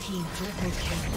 team triple kill.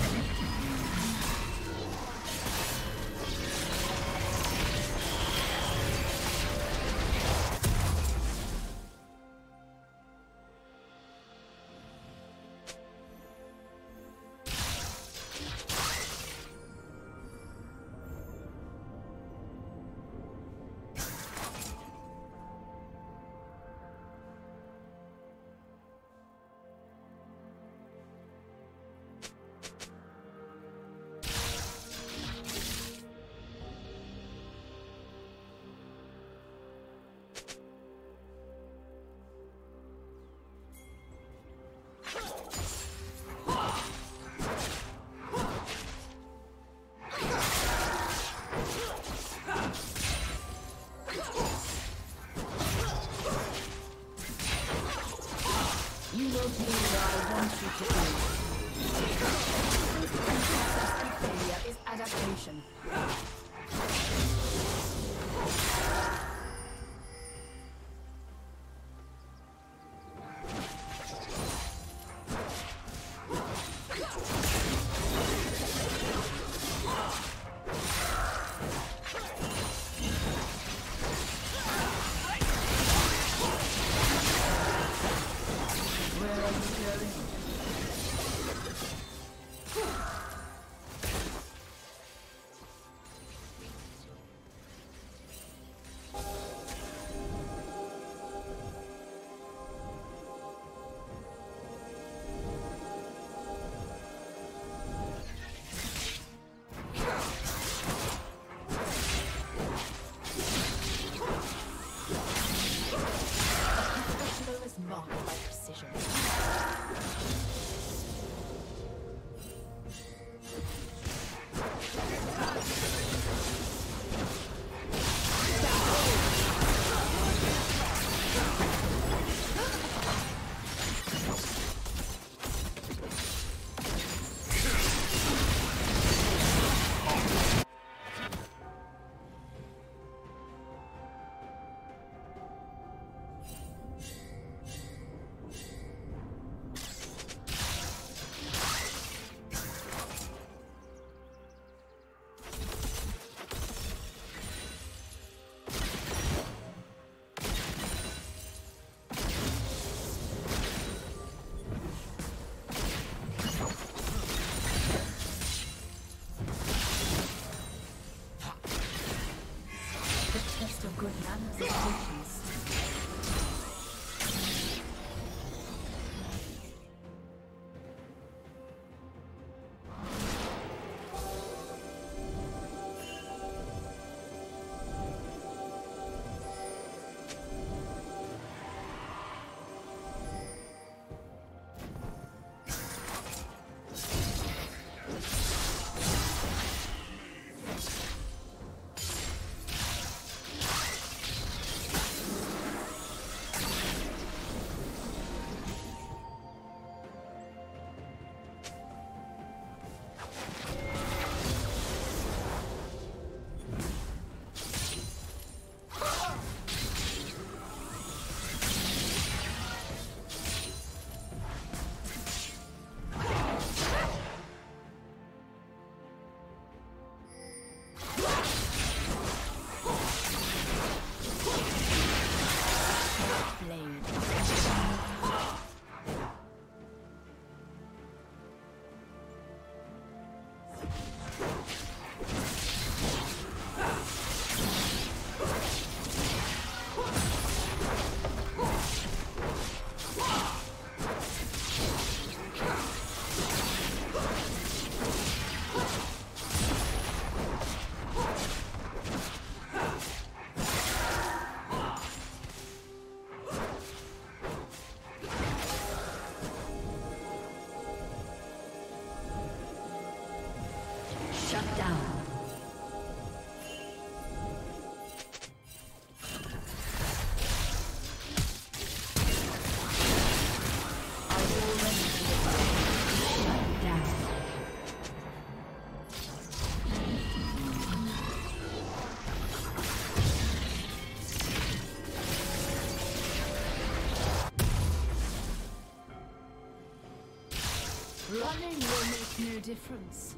Running will make no difference.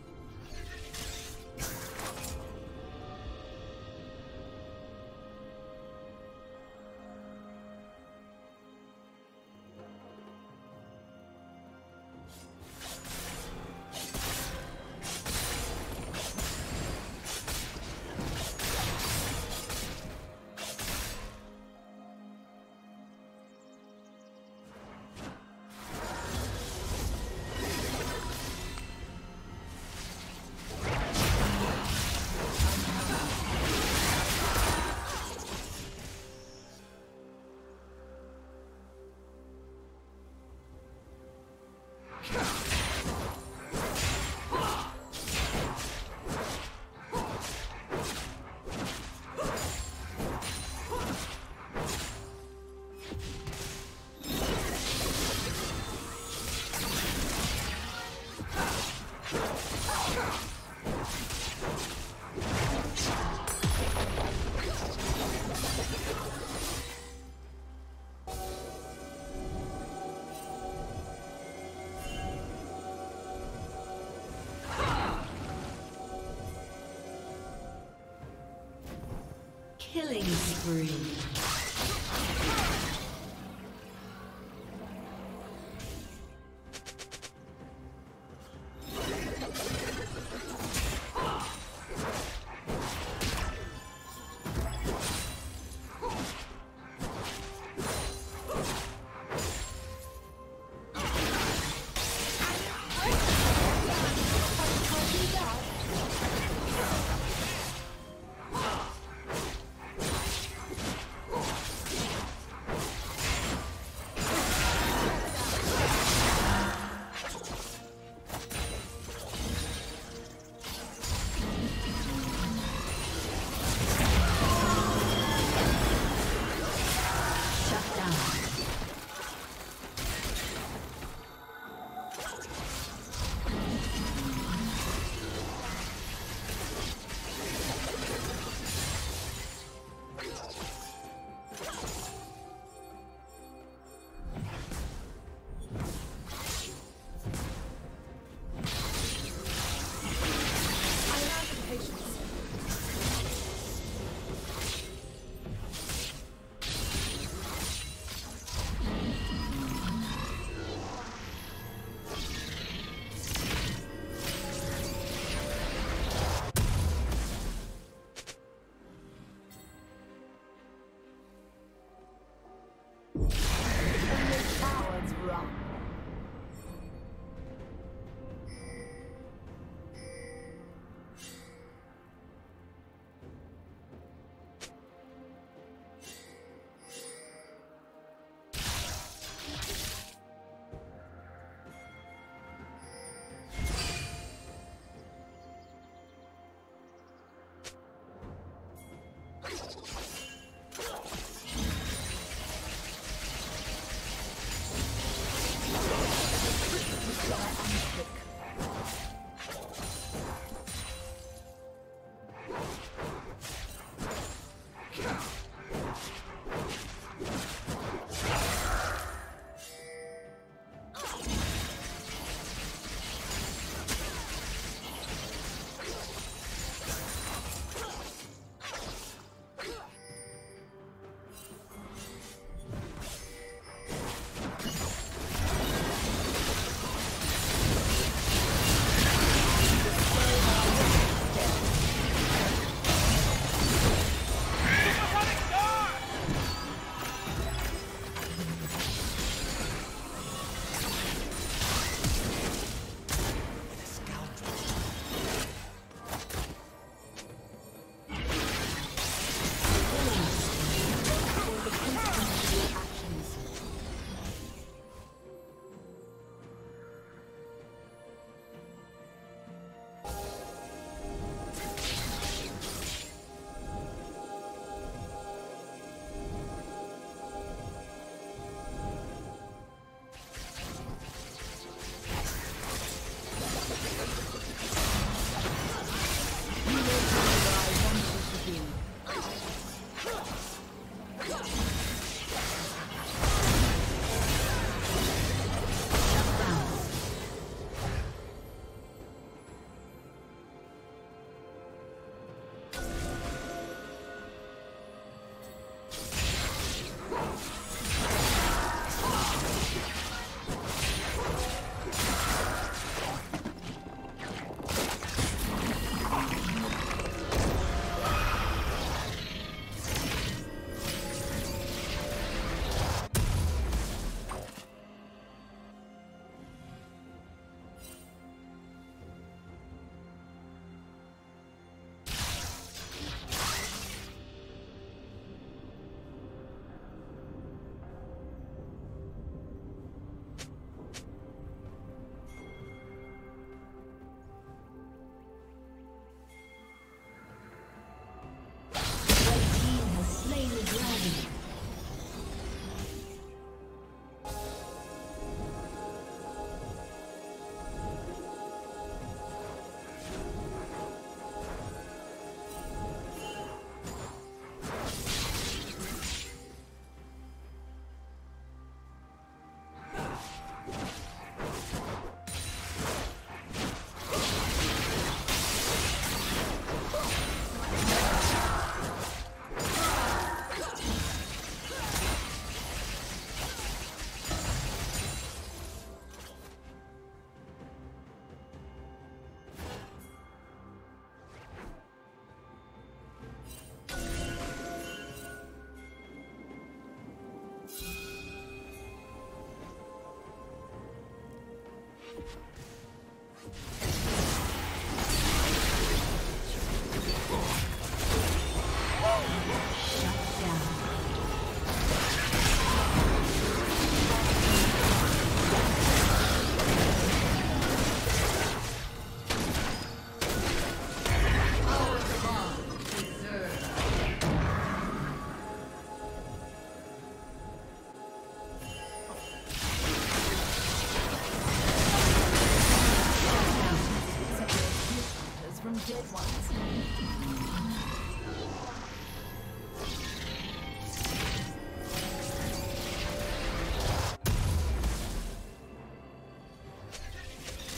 Killing spree.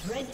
Red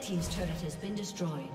Team's turret has been destroyed.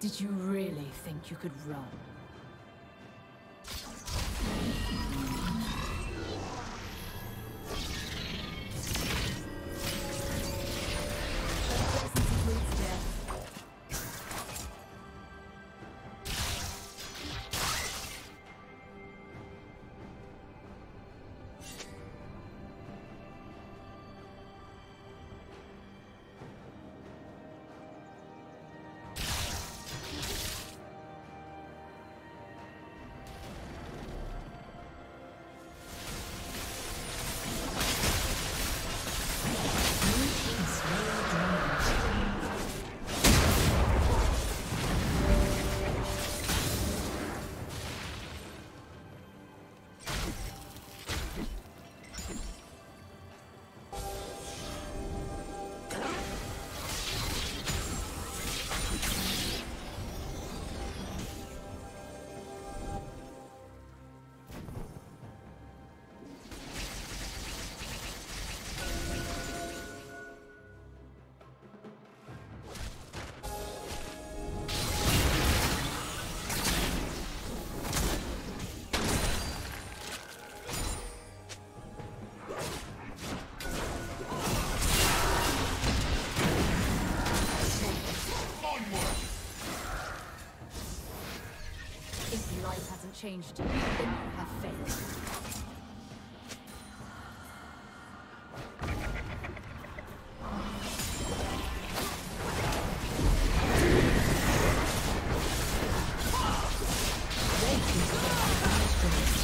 Did you really think you could run? Changed, then you have failed. Thank you.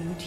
Blue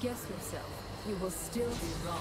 Guess yourself, you will still be wrong.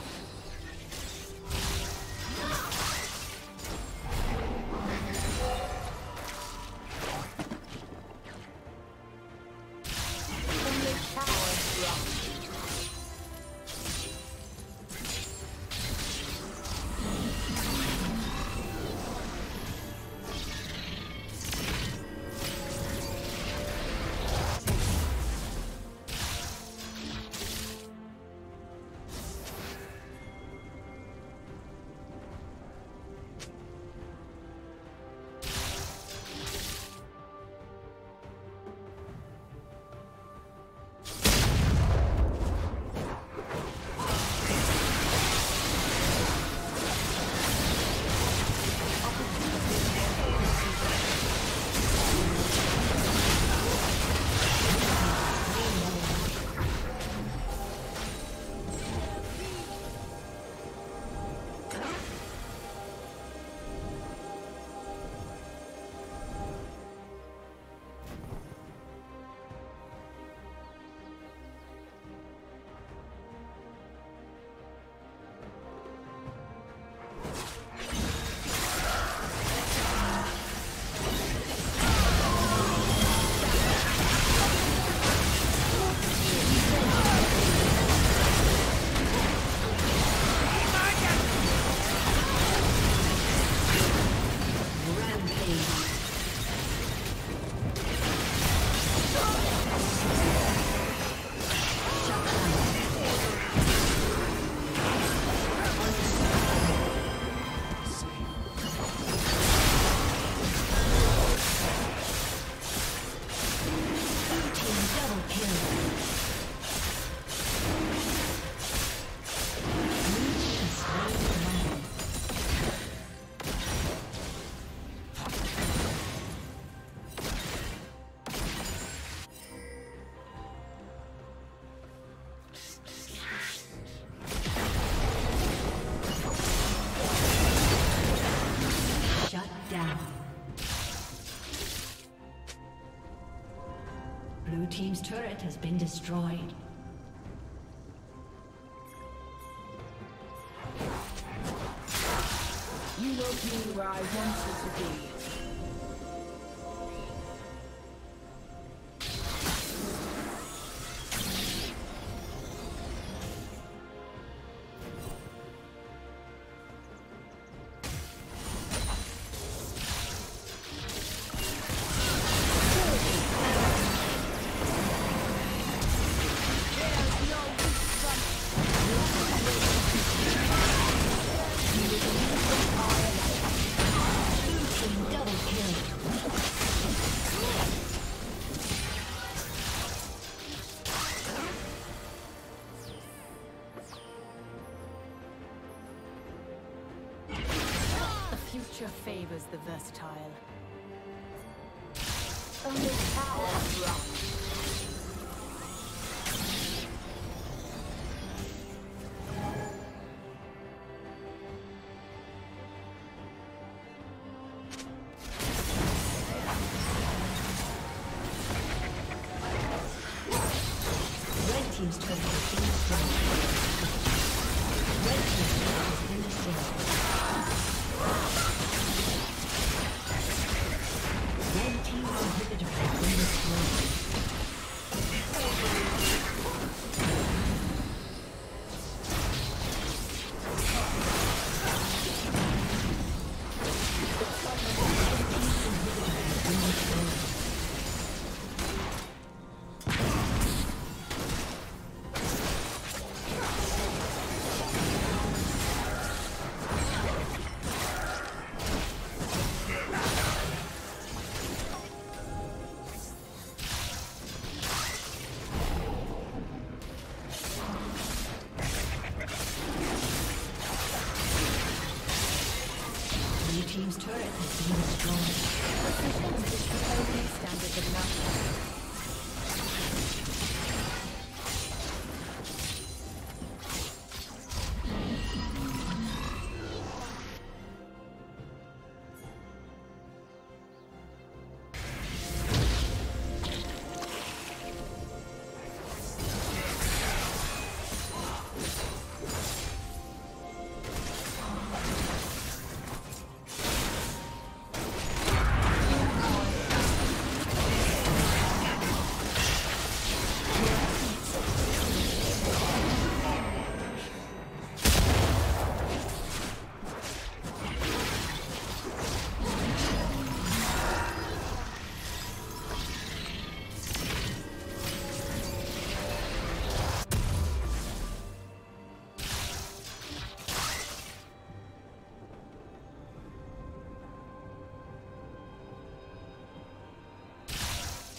Blue team's turret has been destroyed. You will be where I want you to be. Favors the versatile.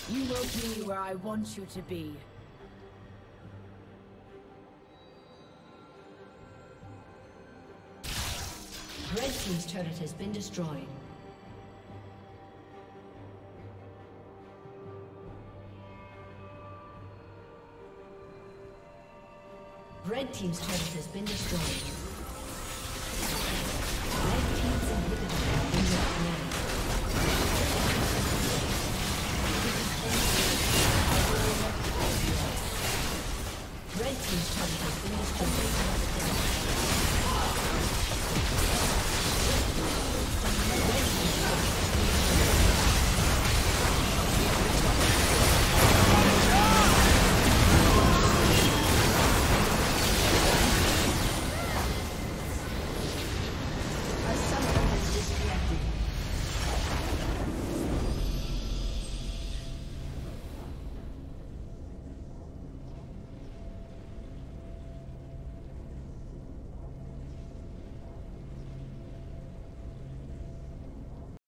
You will be where I want you to be. Red team's turret has been destroyed. Red team's turret has been destroyed.